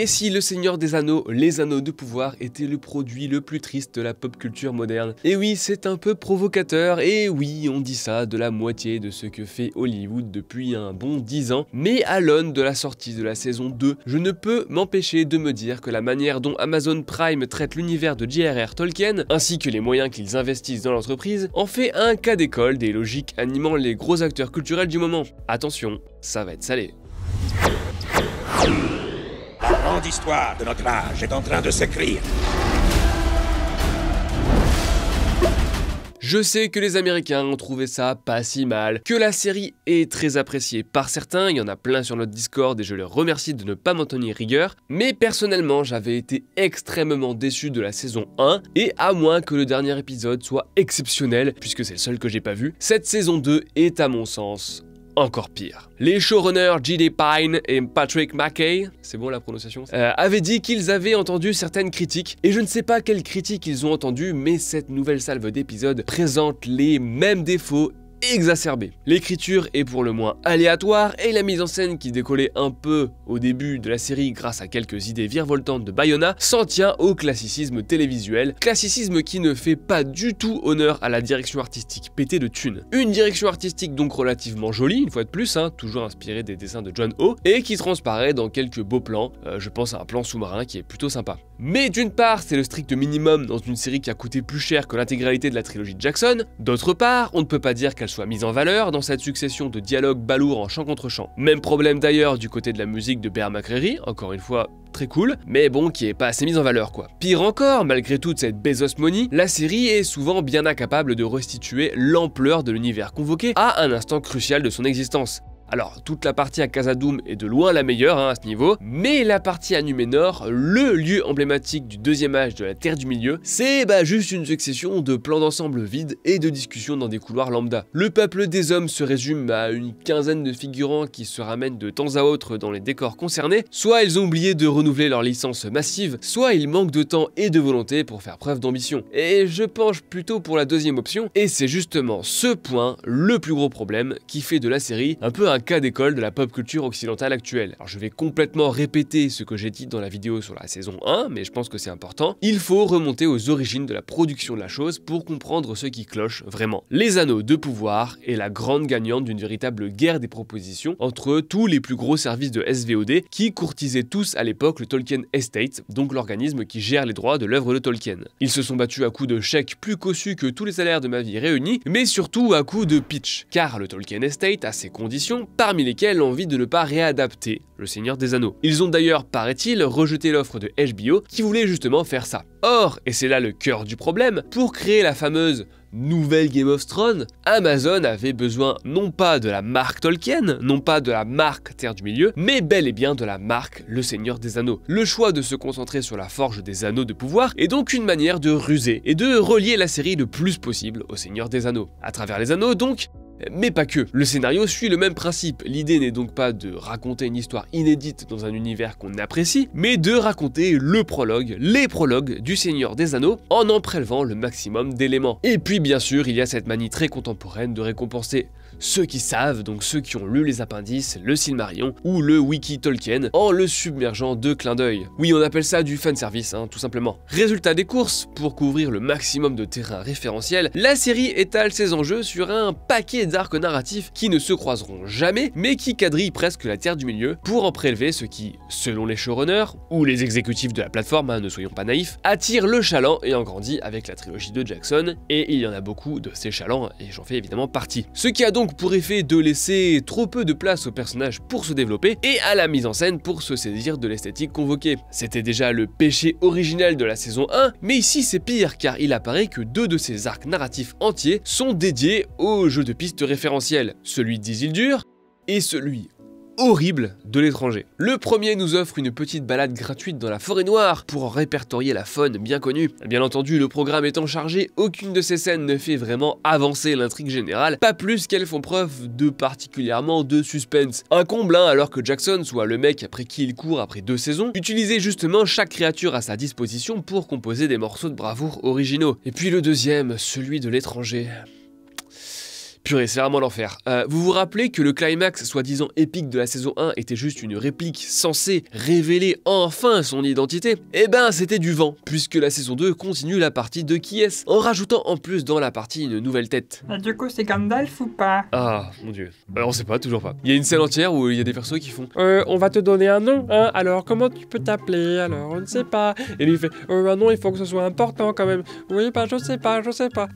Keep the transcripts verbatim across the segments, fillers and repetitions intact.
Et si Le Seigneur des Anneaux, Les Anneaux de pouvoir était le produit le plus triste de la pop culture moderne? Et oui, c'est un peu provocateur, et oui, on dit ça de la moitié de ce que fait Hollywood depuis un bon dix ans, mais à l'aune de la sortie de la saison deux, je ne peux m'empêcher de me dire que la manière dont Amazon Prime traite l'univers de J R R Tolkien, ainsi que les moyens qu'ils investissent dans l'entreprise, en fait un cas d'école des logiques animant les gros acteurs culturels du moment. Attention, ça va être salé. La grande histoire de notre âge est en train de s'écrire. Je sais que les Américains ont trouvé ça pas si mal, que la série est très appréciée par certains, il y en a plein sur notre Discord et je leur remercie de ne pas m'en tenir rigueur, mais personnellement j'avais été extrêmement déçu de la saison un, et à moins que le dernier épisode soit exceptionnel, puisque c'est le seul que j'ai pas vu, cette saison deux est à mon sens encore pire. Les showrunners J D Pine et Patrick McKay, c'est bon la prononciation, euh, avaient dit qu'ils avaient entendu certaines critiques, et je ne sais pas quelles critiques ils ont entendues, mais cette nouvelle salve d'épisodes présente les mêmes défauts exacerbé. L'écriture est pour le moins aléatoire et la mise en scène qui décollait un peu au début de la série grâce à quelques idées virevoltantes de Bayona s'en tient au classicisme télévisuel, classicisme qui ne fait pas du tout honneur à la direction artistique pétée de thunes. Une direction artistique donc relativement jolie, une fois de plus, hein, toujours inspirée des dessins de John Howe, et qui transparaît dans quelques beaux plans, euh, je pense à un plan sous-marin qui est plutôt sympa. Mais d'une part, c'est le strict minimum dans une série qui a coûté plus cher que l'intégralité de la trilogie de Jackson, d'autre part, on ne peut pas dire qu'elle soit mise en valeur dans cette succession de dialogues balourds en chant contre chant. Même problème d'ailleurs du côté de la musique de Bear McCreary, encore une fois très cool, mais bon qui est pas assez mise en valeur quoi. Pire encore, malgré toute cette Bezosmonie, la série est souvent bien incapable de restituer l'ampleur de l'univers convoqué à un instant crucial de son existence. Alors, toute la partie à Khazad-dûm est de loin la meilleure hein, à ce niveau, mais la partie à Numenor, le lieu emblématique du deuxième âge de la Terre du Milieu, c'est bah juste une succession de plans d'ensemble vides et de discussions dans des couloirs lambda. Le peuple des hommes se résume à une quinzaine de figurants qui se ramènent de temps à autre dans les décors concernés, soit ils ont oublié de renouveler leur licence massive, soit ils manquent de temps et de volonté pour faire preuve d'ambition. Et je penche plutôt pour la deuxième option, et c'est justement ce point, le plus gros problème, qui fait de la série un peu un cas d'école de la pop culture occidentale actuelle. Alors je vais complètement répéter ce que j'ai dit dans la vidéo sur la saison un, mais je pense que c'est important. Il faut remonter aux origines de la production de la chose pour comprendre ce qui cloche vraiment. Les Anneaux de pouvoir est la grande gagnante d'une véritable guerre des propositions entre tous les plus gros services de S V O D qui courtisaient tous à l'époque le Tolkien Estate, donc l'organisme qui gère les droits de l'œuvre de Tolkien. Ils se sont battus à coups de chèques plus cossus que tous les salaires de ma vie réunis, mais surtout à coups de pitch, car le Tolkien Estate a ses conditions parmi lesquels l'envie de ne pas réadapter Le Seigneur des Anneaux. Ils ont d'ailleurs, paraît-il, rejeté l'offre de H B O qui voulait justement faire ça. Or, et c'est là le cœur du problème, pour créer la fameuse nouvelle Game of Thrones, Amazon avait besoin non pas de la marque Tolkien, non pas de la marque Terre du Milieu, mais bel et bien de la marque Le Seigneur des Anneaux. Le choix de se concentrer sur la forge des Anneaux de pouvoir est donc une manière de ruser et de relier la série le plus possible au Seigneur des Anneaux. À travers les Anneaux, donc, mais pas que. Le scénario suit le même principe, l'idée n'est donc pas de raconter une histoire inédite dans un univers qu'on apprécie, mais de raconter le prologue, les prologues du Seigneur des Anneaux en en prélevant le maximum d'éléments. Et puis bien sûr, il y a cette manie très contemporaine de récompenser ceux qui savent, donc ceux qui ont lu les appendices, le Silmarillion ou le Wiki Tolkien, en le submergeant de clins d'œil. Oui, on appelle ça du fanservice, hein, tout simplement. Résultat des courses, pour couvrir le maximum de terrain référentiel, la série étale ses enjeux sur un paquet d'arcs narratifs qui ne se croiseront jamais, mais qui quadrillent presque la Terre du Milieu pour en prélever ce qui, selon les showrunners, ou les exécutifs de la plateforme, hein, ne soyons pas naïfs, attire le chaland et en grandit avec la trilogie de Jackson, et il y en a beaucoup de ces chalands, et j'en fais évidemment partie. Ce qui a donc pour effet de laisser trop peu de place aux personnages pour se développer, et à la mise en scène pour se saisir de l'esthétique convoquée. C'était déjà le péché originel de la saison un, mais ici c'est pire, car il apparaît que deux de ces arcs narratifs entiers sont dédiés au jeu de piste référentiel, celui d'Isildur et celui horrible de l'étranger. Le premier nous offre une petite balade gratuite dans la forêt noire pour en répertorier la faune bien connue. Bien entendu, le programme étant chargé, aucune de ces scènes ne fait vraiment avancer l'intrigue générale, pas plus qu'elles font preuve de particulièrement de suspense. Un comble, hein, alors que Jackson, soit le mec après qui il court après deux saisons, utilisait justement chaque créature à sa disposition pour composer des morceaux de bravoure originaux. Et puis le deuxième, celui de l'étranger. Purée, c'est vraiment l'enfer. Euh, vous vous rappelez que le climax soi-disant épique de la saison un était juste une réplique censée révéler enfin son identité? Eh ben, c'était du vent, puisque la saison deux continue la partie de qui est-ce, en rajoutant en plus dans la partie une nouvelle tête. Et du coup, c'est Gandalf ou pas? Ah, mon dieu. Euh, on sait pas, toujours pas. Il y a une scène entière où il y a des persos qui font Euh, on va te donner un nom, hein? Alors, comment tu peux t'appeler? Alors, on ne sait pas. Et lui, il fait Euh, un nom, il faut que ce soit important quand même. Oui, bah, je sais pas, je sais pas.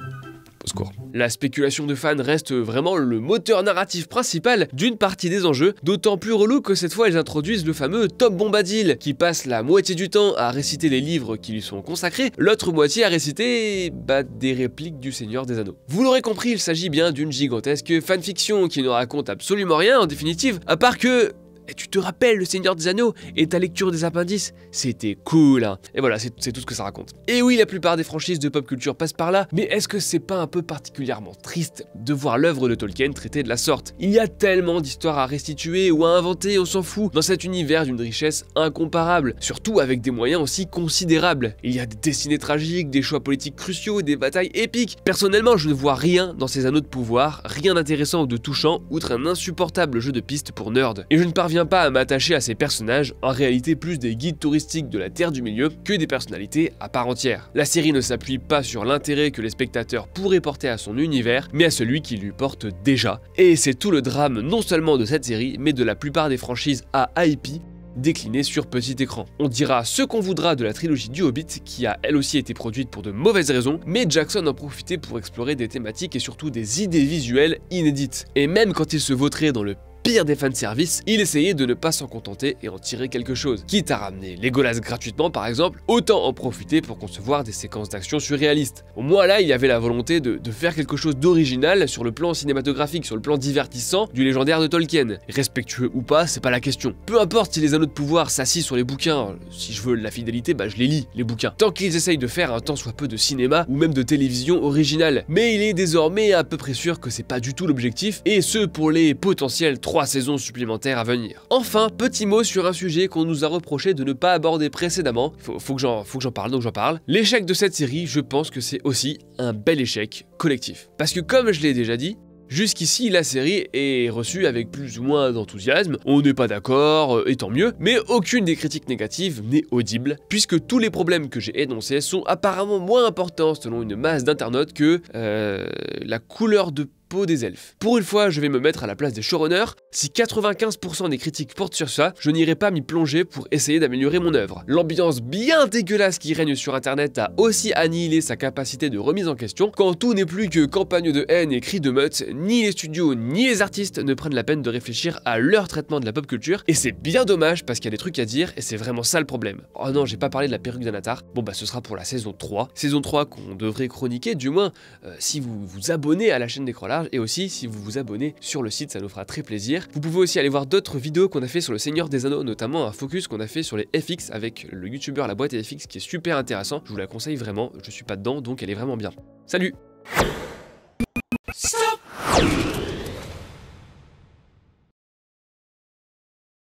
Au secours. La spéculation de fans reste vraiment le moteur narratif principal d'une partie des enjeux, d'autant plus relou que cette fois ils introduisent le fameux Tom Bombadil, qui passe la moitié du temps à réciter les livres qui lui sont consacrés, l'autre moitié à réciter, bah, des répliques du Seigneur des Anneaux. Vous l'aurez compris, il s'agit bien d'une gigantesque fanfiction qui ne raconte absolument rien en définitive, à part que... Et tu te rappelles le Seigneur des Anneaux et ta lecture des appendices? C'était cool, hein. Et voilà, c'est tout ce que ça raconte. Et oui, la plupart des franchises de pop culture passent par là, mais est-ce que c'est pas un peu particulièrement triste de voir l'œuvre de Tolkien traitée de la sorte? Il y a tellement d'histoires à restituer ou à inventer, on s'en fout, dans cet univers d'une richesse incomparable, surtout avec des moyens aussi considérables. Il y a des destinées tragiques, des choix politiques cruciaux, des batailles épiques. Personnellement, je ne vois rien dans ces Anneaux de pouvoir, rien d'intéressant ou de touchant, outre un insupportable jeu de piste pour nerds. Et je ne parviens pas à m'attacher à ces personnages, en réalité plus des guides touristiques de la Terre du Milieu que des personnalités à part entière. La série ne s'appuie pas sur l'intérêt que les spectateurs pourraient porter à son univers, mais à celui qui lui porte déjà. Et c'est tout le drame non seulement de cette série, mais de la plupart des franchises à I P décliné sur petit écran. On dira ce qu'on voudra de la trilogie du Hobbit, qui a elle aussi été produite pour de mauvaises raisons, mais Jackson en profitait pour explorer des thématiques et surtout des idées visuelles inédites. Et même quand il se vautrait dans le pire des fanservice, il essayait de ne pas s'en contenter et en tirer quelque chose. Quitte à ramener les Golas gratuitement par exemple, autant en profiter pour concevoir des séquences d'action surréalistes. Au moins là, il y avait la volonté de, de faire quelque chose d'original sur le plan cinématographique, sur le plan divertissant du légendaire de Tolkien. Respectueux ou pas, c'est pas la question. Peu importe si les Anneaux de pouvoir s'assient sur les bouquins, si je veux la fidélité, bah je les lis, les bouquins. Tant qu'ils essayent de faire un tant soit peu de cinéma ou même de télévision originale. Mais il est désormais à peu près sûr que c'est pas du tout l'objectif, et ce pour les potentiels trois saisons supplémentaires à venir. Enfin, petit mot sur un sujet qu'on nous a reproché de ne pas aborder précédemment. Faut, faut que j'en parle, donc j'en parle. L'échec de cette série, je pense que c'est aussi un bel échec collectif. Parce que comme je l'ai déjà dit, jusqu'ici, la série est reçue avec plus ou moins d'enthousiasme, on n'est pas d'accord, et tant mieux, mais aucune des critiques négatives n'est audible, puisque tous les problèmes que j'ai énoncés sont apparemment moins importants selon une masse d'internautes que euh, la couleur de peau des elfes. Pour une fois, je vais me mettre à la place des showrunners, si quatre-vingt-quinze pour cent des critiques portent sur ça, je n'irai pas m'y plonger pour essayer d'améliorer mon œuvre. L'ambiance bien dégueulasse qui règne sur internet a aussi annihilé sa capacité de remise en question, quand tout n'est plus que campagne de haine et cris de meute, ni les studios ni les artistes ne prennent la peine de réfléchir à leur traitement de la pop culture, et c'est bien dommage parce qu'il y a des trucs à dire, et c'est vraiment ça le problème. Oh non, j'ai pas parlé de la perruque d'Anatar, bon bah ce sera pour la saison trois, saison trois qu'on devrait chroniquer, du moins euh, si vous vous abonnez à la chaîne des Crolards, et aussi si vous vous abonnez sur le site, ça nous fera très plaisir. Vous pouvez aussi aller voir d'autres vidéos qu'on a fait sur le Seigneur des Anneaux, notamment un focus qu'on a fait sur les F X avec le youtubeur La Boîte F X qui est super intéressant, je vous la conseille vraiment, je suis pas dedans donc elle est vraiment bien. Salut!